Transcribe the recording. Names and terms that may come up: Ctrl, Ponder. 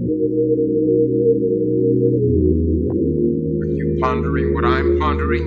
Are you pondering what I'm pondering?